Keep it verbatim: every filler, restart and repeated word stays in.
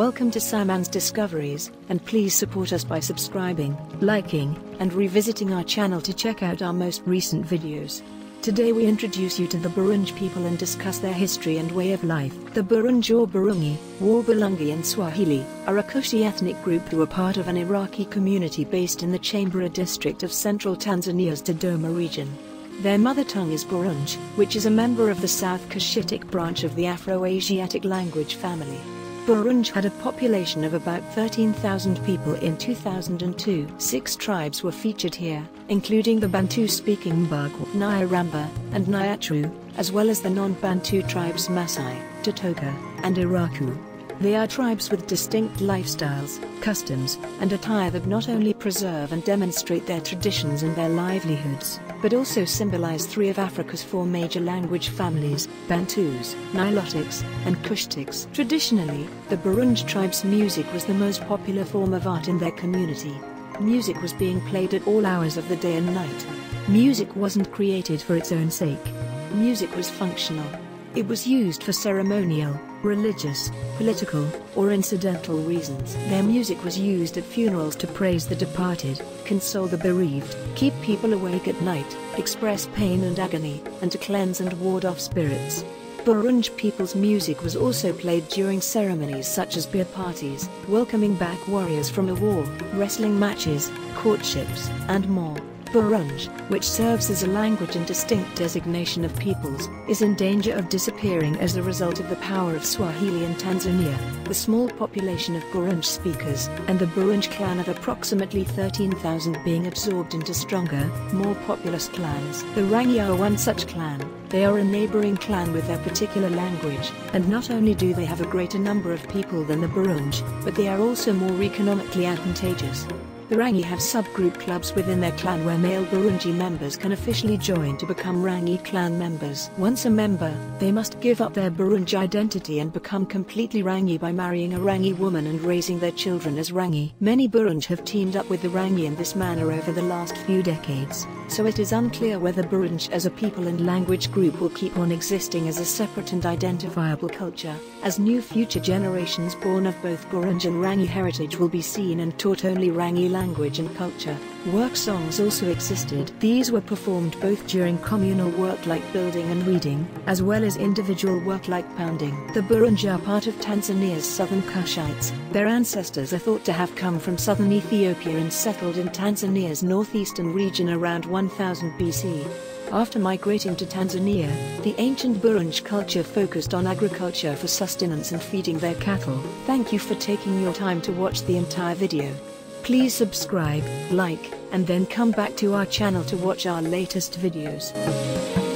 Welcome to Saman's Discoveries, and please support us by subscribing, liking, and revisiting our channel to check out our most recent videos. Today we introduce you to the Burunge people and discuss their history and way of life. The Burunge or Burungi, Warbulunge and Swahili, are a Kushi ethnic group who are part of an Iraqi community based in the Chambera district of central Tanzania's Dodoma region. Their mother tongue is Burunge, which is a member of the South Cushitic branch of the Afro-Asiatic language family. Burunge had a population of about thirteen thousand people in two thousand two. Six tribes were featured here, including the Bantu-speaking Mbagwa, Nyaramba, and Nyatru, as well as the non-Bantu tribes Masai, Datoga, and Iraku. They are tribes with distinct lifestyles, customs, and attire that not only preserve and demonstrate their traditions and their livelihoods, but also symbolize three of Africa's four major language families, Bantus, Nilotics, and Cushitics. Traditionally, the Burunge tribe's music was the most popular form of art in their community. Music was being played at all hours of the day and night. Music wasn't created for its own sake. Music was functional. It was used for ceremonial, religious, political, or incidental reasons. Their music was used at funerals to praise the departed, console the bereaved, keep people awake at night, express pain and agony, and to cleanse and ward off spirits. Burunge people's music was also played during ceremonies such as beer parties, welcoming back warriors from a war, wrestling matches, courtships, and more. Burunge, which serves as a language and distinct designation of peoples, is in danger of disappearing as a result of the power of Swahili in Tanzania, the small population of Burunge speakers, and the Burunge clan of approximately thirteen thousand being absorbed into stronger, more populous clans. The Rangi are one such clan. They are a neighboring clan with their particular language, and not only do they have a greater number of people than the Burunge, but they are also more economically advantageous. The Rangi have subgroup clubs within their clan where male Burungi members can officially join to become Rangi clan members. Once a member, they must give up their Burunge identity and become completely Rangi by marrying a Rangi woman and raising their children as Rangi. Many Burunge have teamed up with the Rangi in this manner over the last few decades, so it is unclear whether Burunge as a people and language group will keep on existing as a separate and identifiable culture, as new future generations born of both Burunge and Rangi heritage will be seen and taught only Rangi language. Language and culture. Work songs also existed. These were performed both during communal work like building and weeding, as well as individual work like pounding. The Burunge are part of Tanzania's southern Kushites. Their ancestors are thought to have come from southern Ethiopia and settled in Tanzania's northeastern region around one thousand B C. After migrating to Tanzania, the ancient Burunge culture focused on agriculture for sustenance and feeding their cattle. Thank you for taking your time to watch the entire video. Please subscribe, like, and then come back to our channel to watch our latest videos.